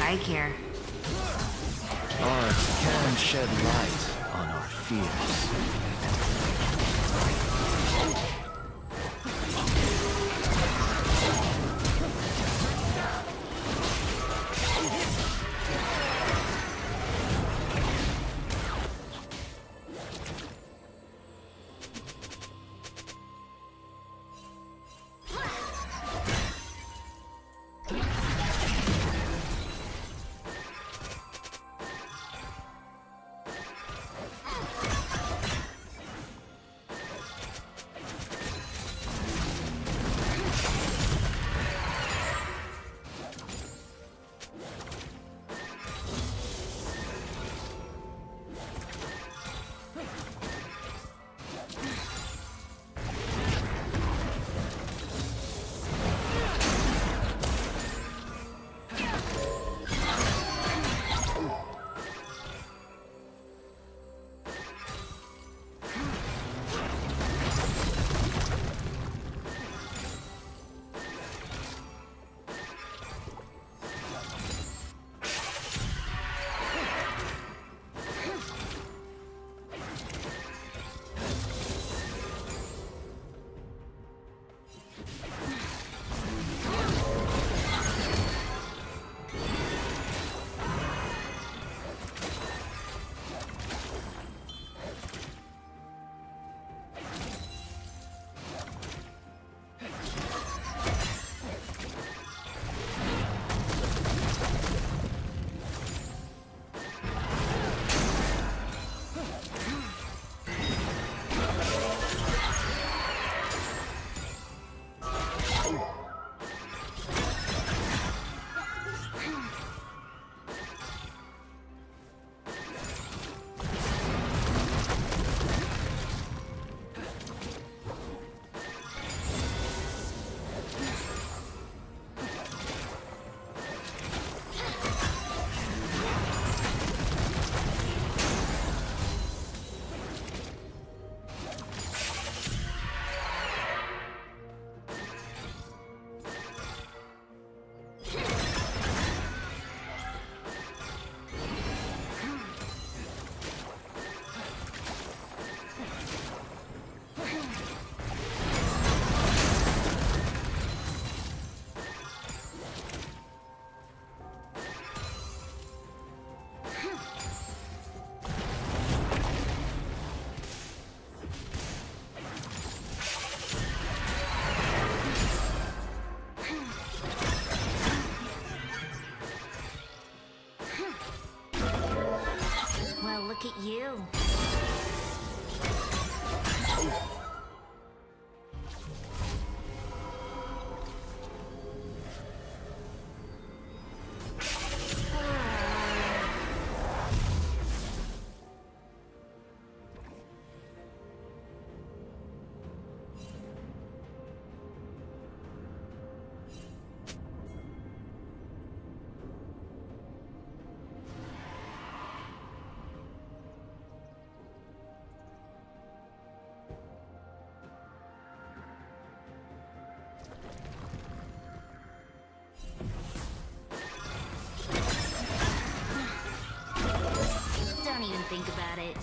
spike here. Art can shed light on our fears. Look at you. Think about it.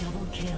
Double kill.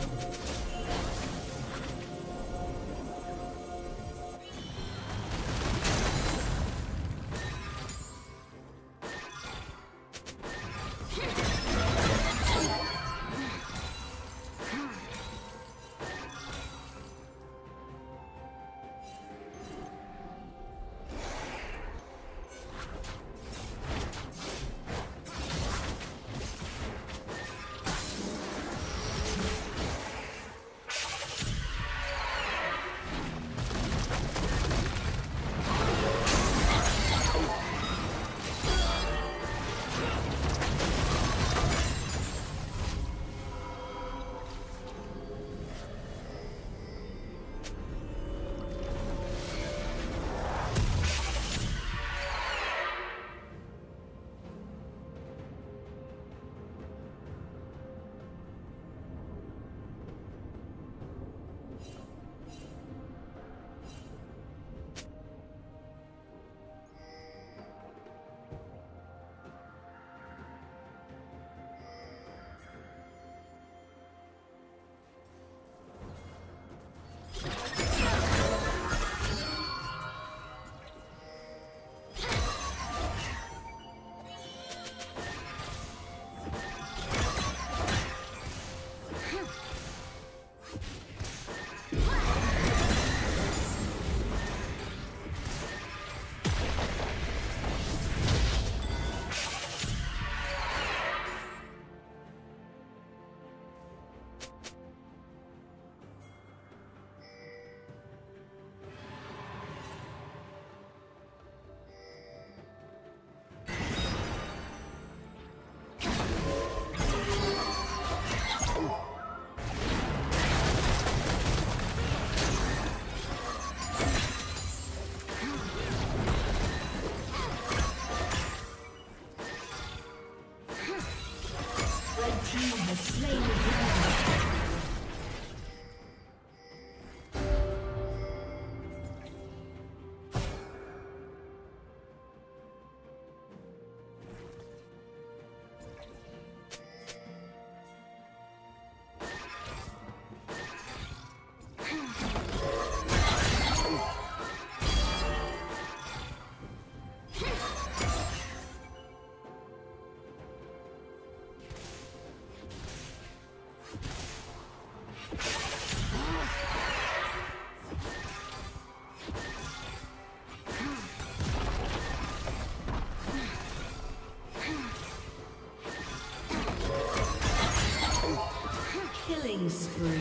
Spree.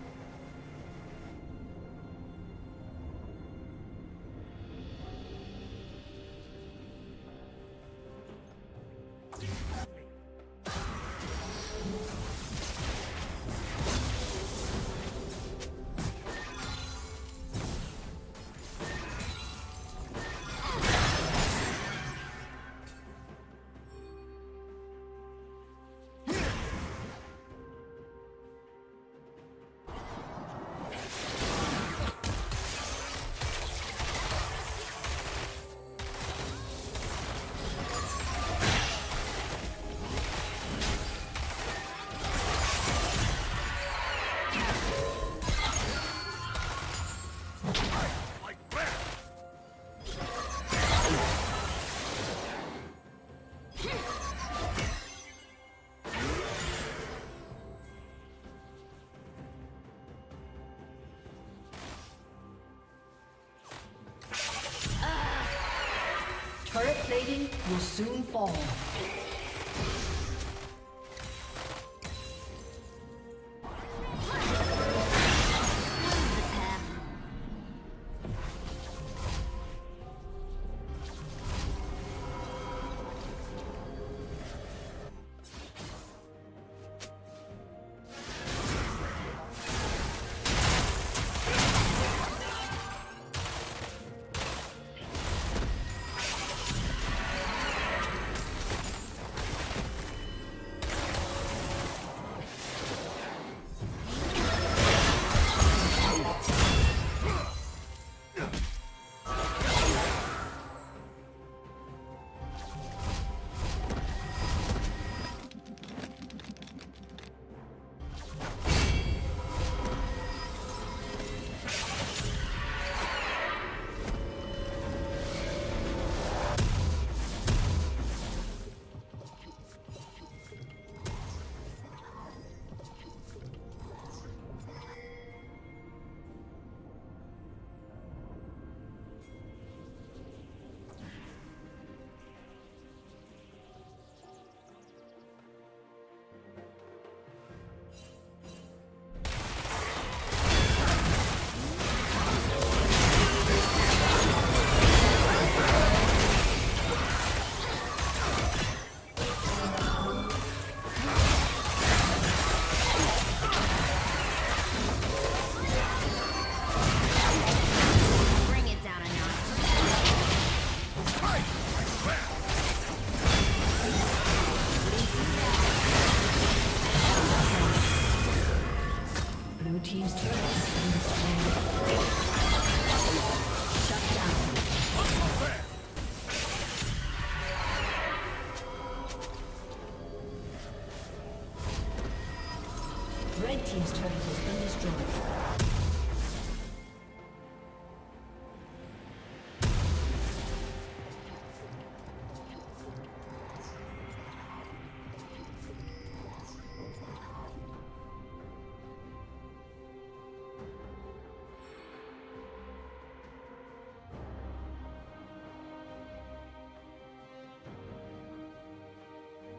Turret plating will soon fall.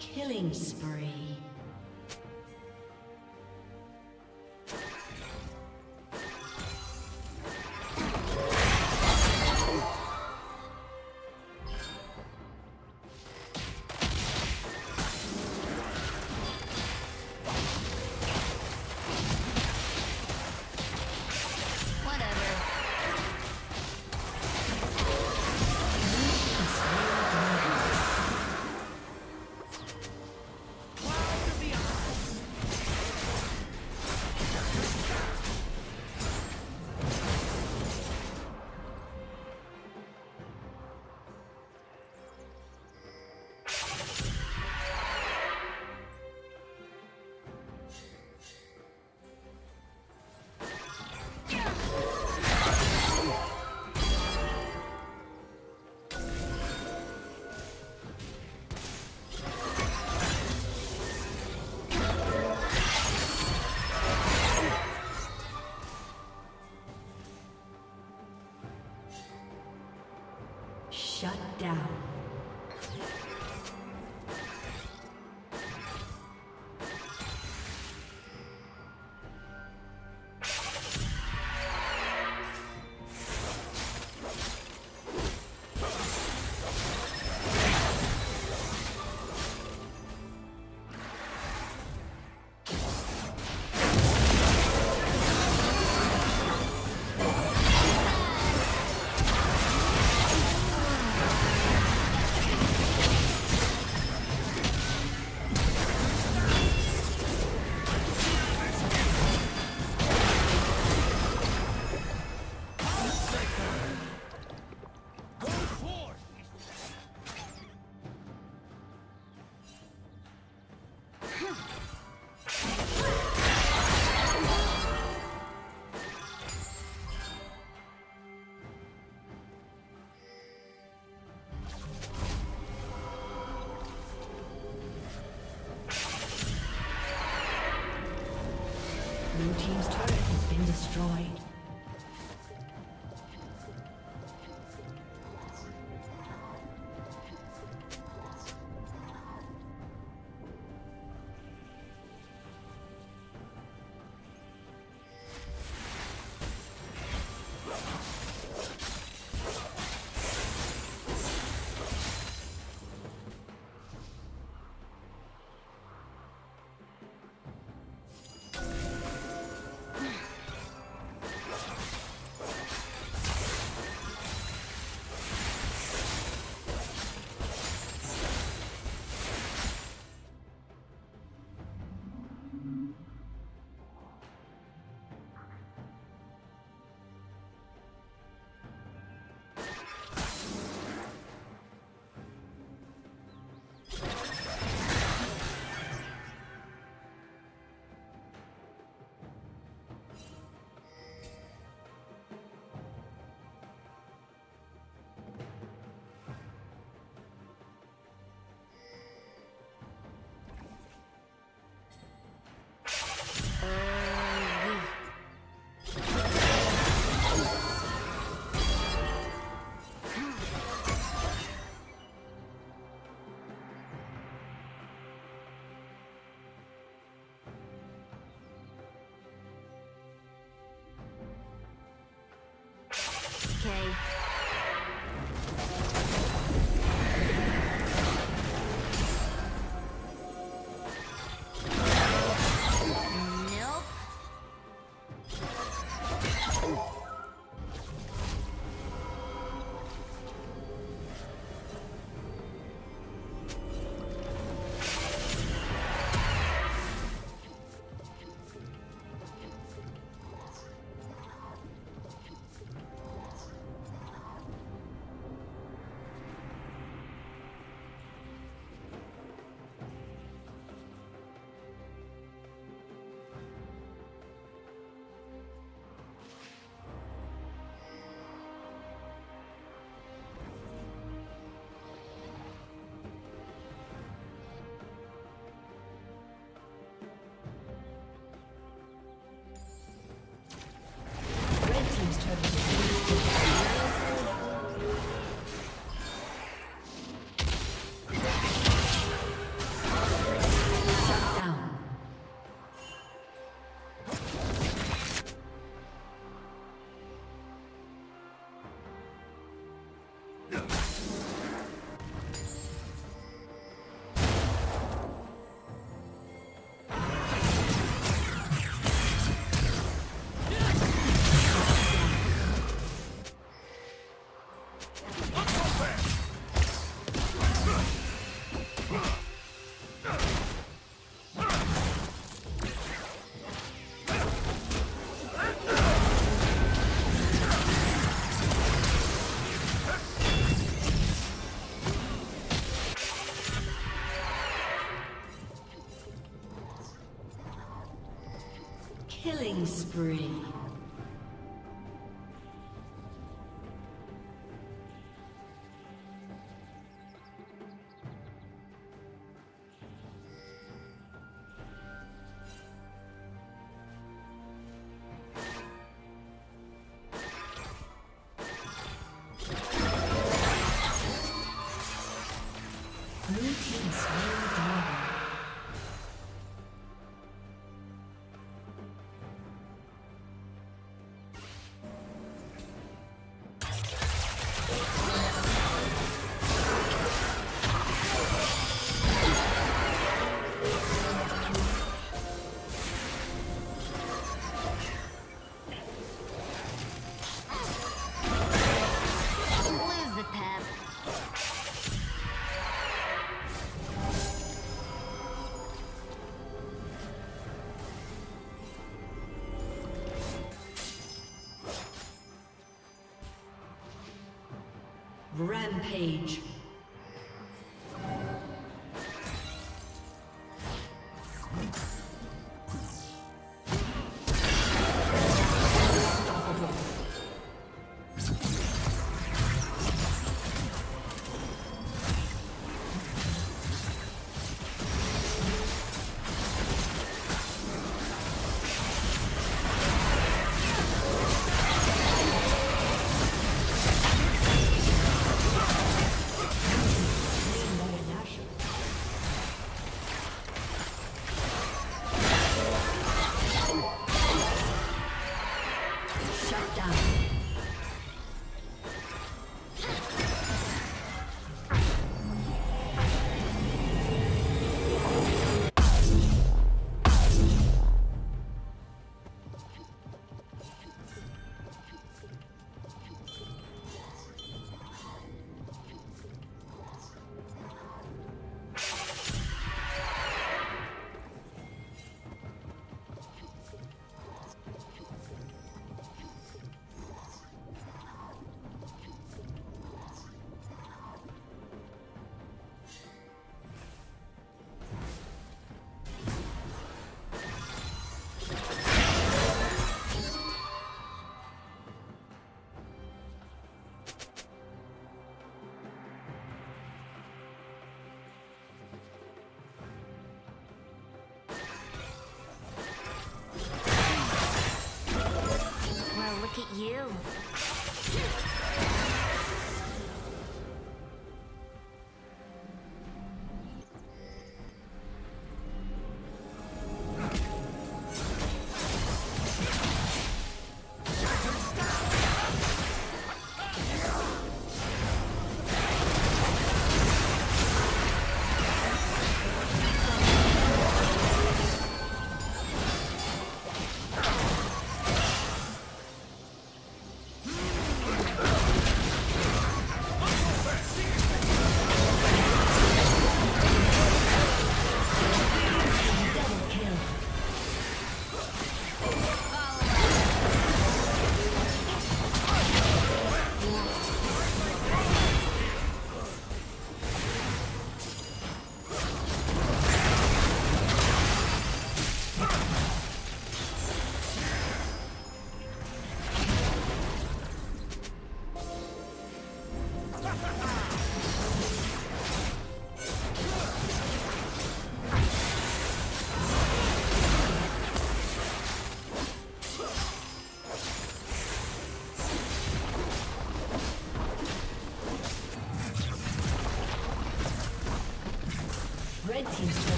Killing spree. Shut down. Blue team's turret has been destroyed. Killing spree. Rampage.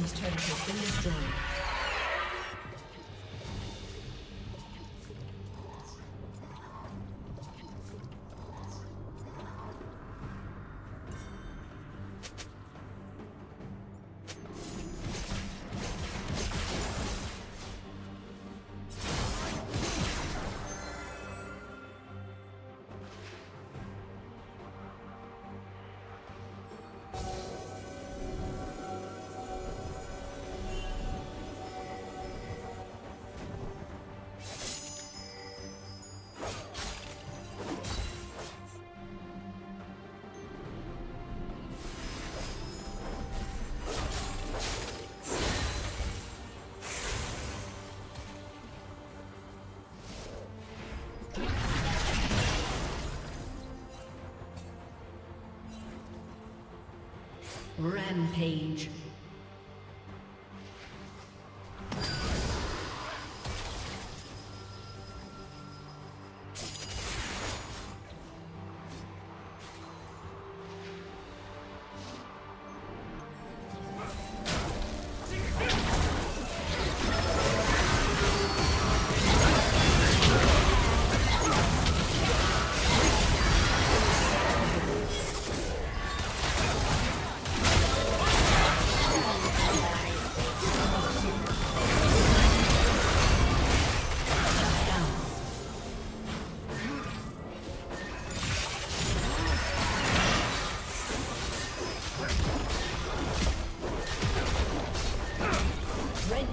team's turret has been destroyed. Rampage. Red